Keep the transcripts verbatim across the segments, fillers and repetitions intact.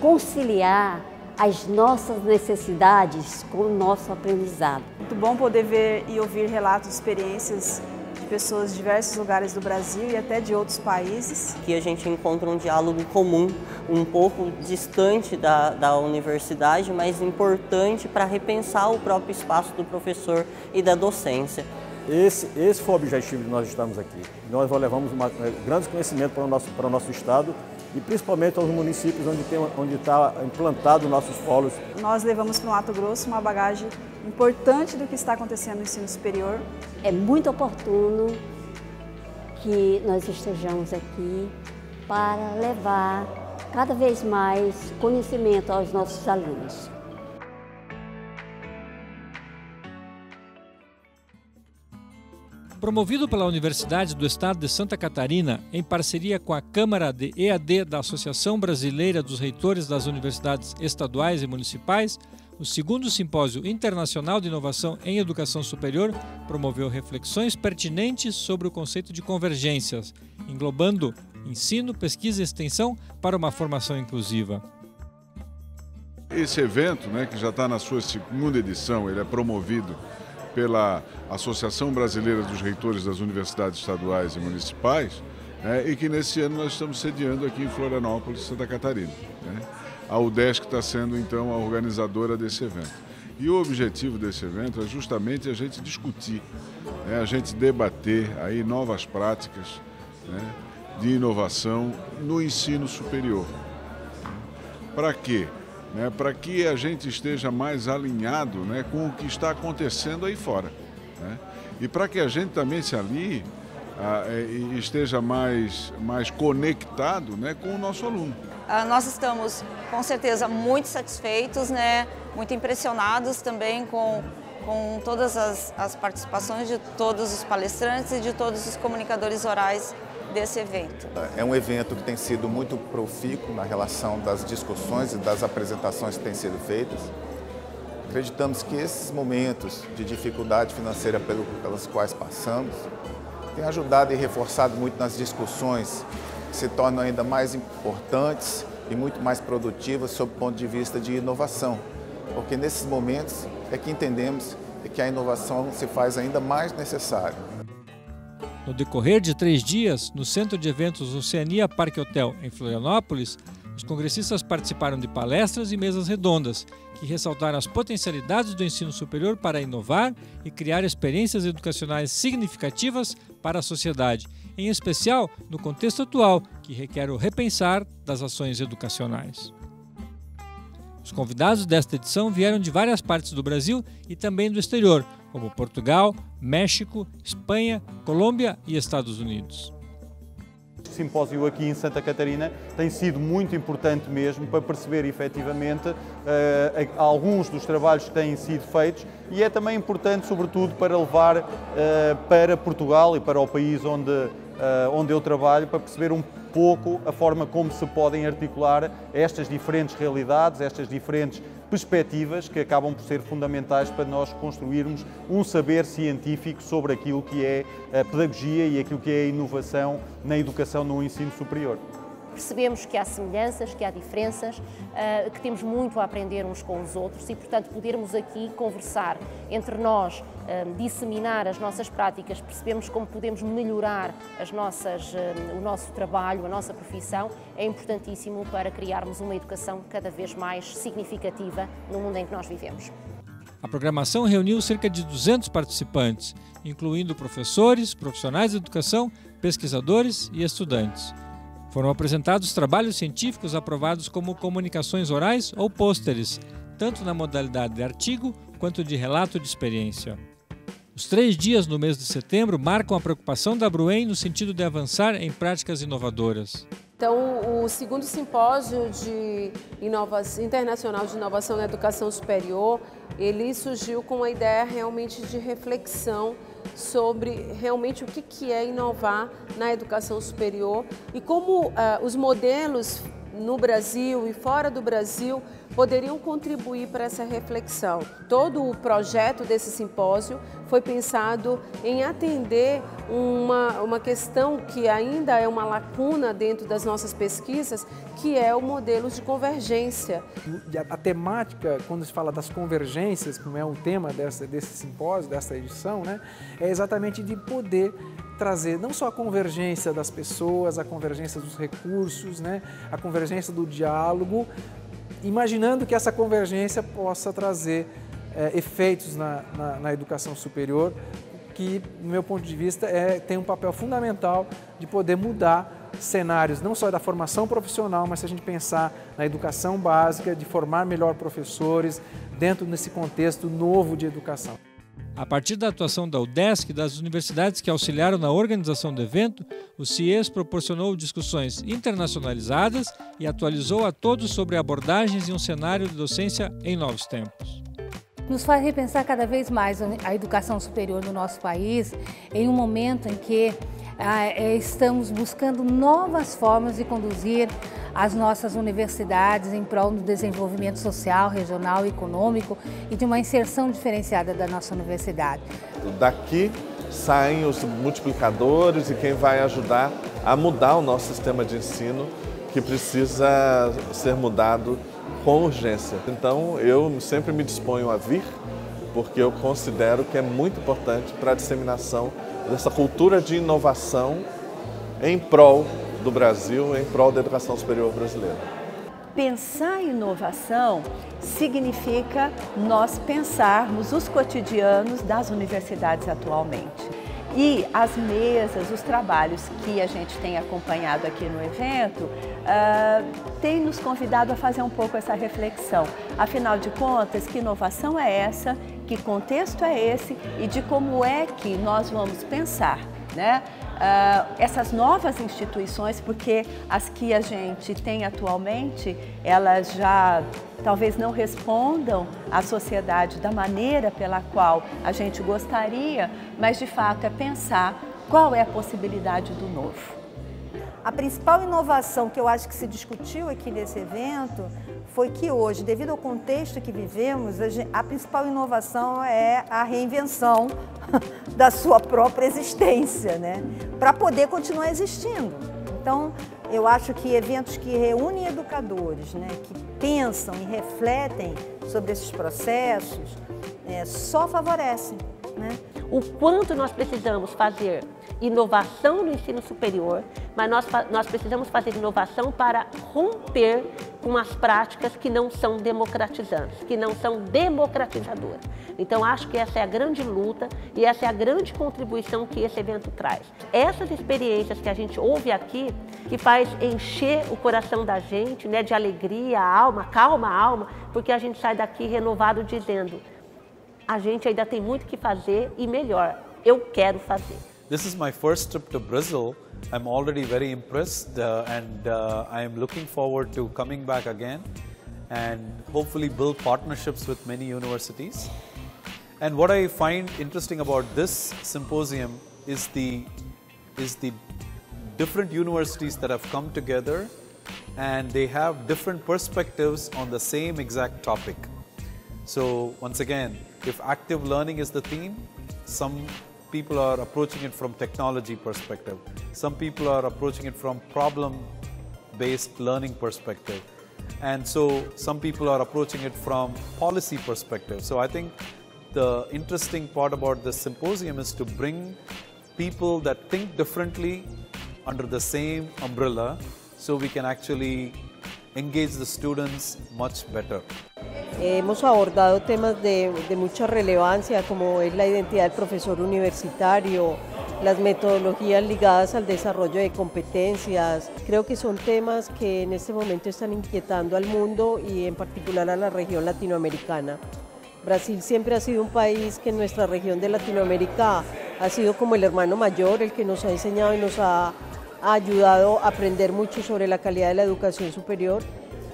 conciliar as nossas necessidades com o nosso aprendizado. Muito bom poder ver e ouvir relatos de experiências de pessoas de diversos lugares do Brasil e até de outros países. Aqui a gente encontra um diálogo comum, um pouco distante da, da universidade, mas importante para repensar o próprio espaço do professor e da docência. Esse, esse foi o objetivo de nós estarmos aqui. Nós levamos uma, grandes conhecimentos para o nosso, para o nosso estado e principalmente aos municípios onde tem, onde está implantado nossos polos. Nós levamos para o Mato Grosso uma bagagem importante do que está acontecendo no ensino superior. É muito oportuno que nós estejamos aqui para levar cada vez mais conhecimento aos nossos alunos. Promovido pela Universidade do Estado de Santa Catarina, em parceria com a Câmara de E A D da Associação Brasileira dos Reitores das Universidades Estaduais e Municipais, o segundo Simpósio Internacional de Inovação em Educação Superior promoveu reflexões pertinentes sobre o conceito de convergências, englobando ensino, pesquisa e extensão para uma formação inclusiva. Esse evento, né, que já está na sua segunda edição, ele é promovido pela Associação Brasileira dos Reitores das Universidades Estaduais e Municipais, né, e que nesse ano nós estamos sediando aqui em Florianópolis, Santa Catarina. Né? A UDESC está sendo, então, a organizadora desse evento. E o objetivo desse evento é justamente a gente discutir, né, a gente debater aí novas práticas, né, de inovação no ensino superior. Para quê? Né, para que a gente esteja mais alinhado, né, com o que está acontecendo aí fora. Né? E para que a gente também se alinhe ah, e esteja mais, mais conectado, né, com o nosso aluno. Ah, nós estamos, com certeza, muito satisfeitos, né, muito impressionados também com, com todas as, as participações de todos os palestrantes e de todos os comunicadores orais desse evento. É um evento que tem sido muito profícuo na relação das discussões e das apresentações que têm sido feitas. Acreditamos que esses momentos de dificuldade financeira pelo, pelas quais passamos têm ajudado e reforçado muito nas discussões que se tornam ainda mais importantes e muito mais produtivas sob o ponto de vista de inovação, porque nesses momentos é que entendemos que a inovação se faz ainda mais necessária. No decorrer de três dias, no Centro de Eventos Oceania Parque Hotel, em Florianópolis, os congressistas participaram de palestras e mesas redondas, que ressaltaram as potencialidades do ensino superior para inovar e criar experiências educacionais significativas para a sociedade, em especial no contexto atual, que requer o repensar das ações educacionais. Os convidados desta edição vieram de várias partes do Brasil e também do exterior, como Portugal, México, Espanha, Colômbia e Estados Unidos. O simpósio aqui em Santa Catarina tem sido muito importante mesmo para perceber efetivamente uh, alguns dos trabalhos que têm sido feitos e é também importante, sobretudo, para levar uh, para Portugal e para o país onde, uh, onde eu trabalho, para perceber um pouco a forma como se podem articular estas diferentes realidades, estas diferentes perspectivas que acabam por ser fundamentais para nós construirmos um saber científico sobre aquilo que é a pedagogia e aquilo que é a inovação na educação no ensino superior. Percebemos que há semelhanças, que há diferenças, que temos muito a aprender uns com os outros e, portanto, podermos aqui conversar entre nós, disseminar as nossas práticas, percebemos como podemos melhorar as nossas, o nosso trabalho, a nossa profissão, é importantíssimo para criarmos uma educação cada vez mais significativa no mundo em que nós vivemos. A programação reuniu cerca de duzentos participantes, incluindo professores, profissionais de educação, pesquisadores e estudantes. Foram apresentados trabalhos científicos aprovados como comunicações orais ou pôsteres, tanto na modalidade de artigo quanto de relato de experiência. Os três dias no mês de setembro marcam a preocupação da Bruen no sentido de avançar em práticas inovadoras. Então, o segundo simpósio de inovação, internacional de inovação na educação superior, ele surgiu com a ideia realmente de reflexão sobre realmente o que é inovar na educação superior e como uh, os modelos no Brasil e fora do Brasil poderiam contribuir para essa reflexão. Todo o projeto desse simpósio foi pensado em atender uma, uma questão que ainda é uma lacuna dentro das nossas pesquisas, que é o modelo de convergência. A, a temática, quando se fala das convergências, como é o tema dessa, desse simpósio, dessa edição, né, é exatamente de poder trazer não só a convergência das pessoas, a convergência dos recursos, né, a convergência do diálogo, imaginando que essa convergência possa trazer é, efeitos na, na, na educação superior, que, do meu ponto de vista, é, tem um papel fundamental de poder mudar cenários, não só da formação profissional, mas se a gente pensar na educação básica, de formar melhor professores dentro desse contexto novo de educação. A partir da atuação da UDESC e das universidades que auxiliaram na organização do evento, o CIES proporcionou discussões internacionalizadas e atualizou a todos sobre abordagens e um cenário de docência em novos tempos. Nos faz repensar cada vez mais a educação superior no nosso país, em um momento em que estamos buscando novas formas de conduzir as nossas universidades em prol do desenvolvimento social, regional e econômico e de uma inserção diferenciada da nossa universidade. Daqui saem os multiplicadores e quem vai ajudar a mudar o nosso sistema de ensino, que precisa ser mudado com urgência. Então, eu sempre me disponho a vir, porque eu considero que é muito importante para a disseminação dessa cultura de inovação em prol do Brasil, em prol da educação superior brasileira. Pensar inovação significa nós pensarmos os cotidianos das universidades atualmente. E as mesas, os trabalhos que a gente tem acompanhado aqui no evento, uh, tem nos convidado a fazer um pouco essa reflexão. Afinal de contas, que inovação é essa? Que contexto é esse? E de como é que nós vamos pensar, né? Uh, essas novas instituições, porque as que a gente tem atualmente, elas já talvez não respondam à sociedade da maneira pela qual a gente gostaria, mas de fato é pensar qual é a possibilidade do novo. A principal inovação que eu acho que se discutiu aqui nesse evento foi que hoje, devido ao contexto que vivemos, a principal inovação é a reinvenção da sua própria existência, né? Para poder continuar existindo. Então, eu acho que eventos que reúnem educadores, né, que pensam e refletem sobre esses processos, é, só favorecem, né? O quanto nós precisamos fazer inovação no ensino superior, mas nós, nós precisamos fazer inovação para romper com as práticas que não são democratizantes, que não são democratizadoras. Então, acho que essa é a grande luta e essa é a grande contribuição que esse evento traz. Essas experiências que a gente ouve aqui, que faz encher o coração da gente, né, de alegria, a alma, calma a alma, porque a gente sai daqui renovado dizendo: a gente ainda tem muito que fazer e melhor, eu quero fazer. This is my first trip to Brazil. I'm already very impressed uh, and uh, I'm looking forward to coming back again and hopefully build partnerships with many universities. And what I find interesting about this symposium is the, is the different universities that have come together and they have different perspectives on the same exact topic. So once again, if active learning is the theme, some people are approaching it from technology perspective. Some people are approaching it from problem-based learning perspective. And so some people are approaching it from policy perspective. So I think the interesting part about this symposium is to bring people that think differently under the same umbrella so we can actually engage the students much better. Hemos abordado temas de, de mucha relevancia, como es la identidad del profesor universitario, las metodologías ligadas al desarrollo de competencias. Creo que son temas que en este momento están inquietando al mundo y en particular a la región latinoamericana. Brasil siempre ha sido un país que en nuestra región de Latinoamérica ha sido como el hermano mayor, el que nos ha enseñado y nos ha, ha ayudado a aprender mucho sobre la calidad de la educación superior.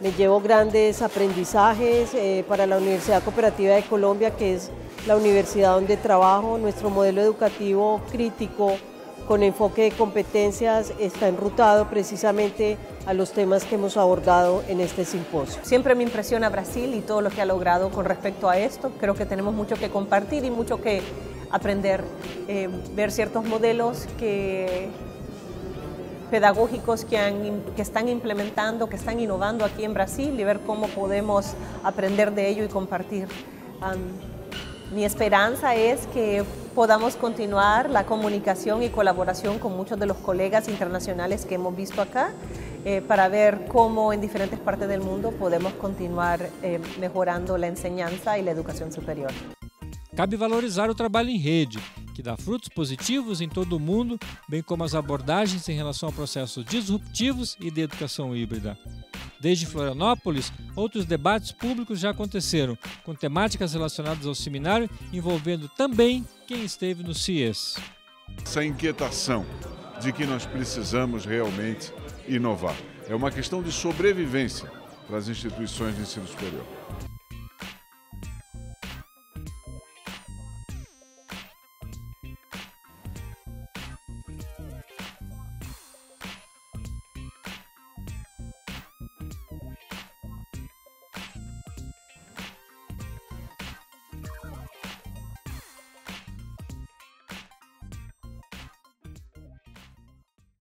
Me llevo grandes aprendizajes eh, para la Universidad Cooperativa de Colombia, que es la universidad donde trabajo. Nuestro modelo educativo crítico, con enfoque de competencias, está enrutado precisamente a los temas que hemos abordado en este simposio. Siempre me impresiona Brasil y todo lo que ha logrado con respecto a esto. Creo que tenemos mucho que compartir y mucho que aprender, eh, ver ciertos modelos que, pedagógicos que, han, que están implementando, que están innovando aquí en Brasil y ver cómo podemos aprender de ello y compartir. Um, mi esperanza es que podamos continuar la comunicación y colaboración con muchos de los colegas internacionales que hemos visto acá eh, para ver cómo en diferentes partes del mundo podemos continuar eh, mejorando la enseñanza y la educación superior. Cabe valorizar o trabalho em rede, que dá frutos positivos em todo o mundo, bem como as abordagens em relação a processos disruptivos e de educação híbrida. Desde Florianópolis, outros debates públicos já aconteceram, com temáticas relacionadas ao seminário, envolvendo também quem esteve no C I E S. Essa inquietação de que nós precisamos realmente inovar é uma questão de sobrevivência para as instituições de ensino superior.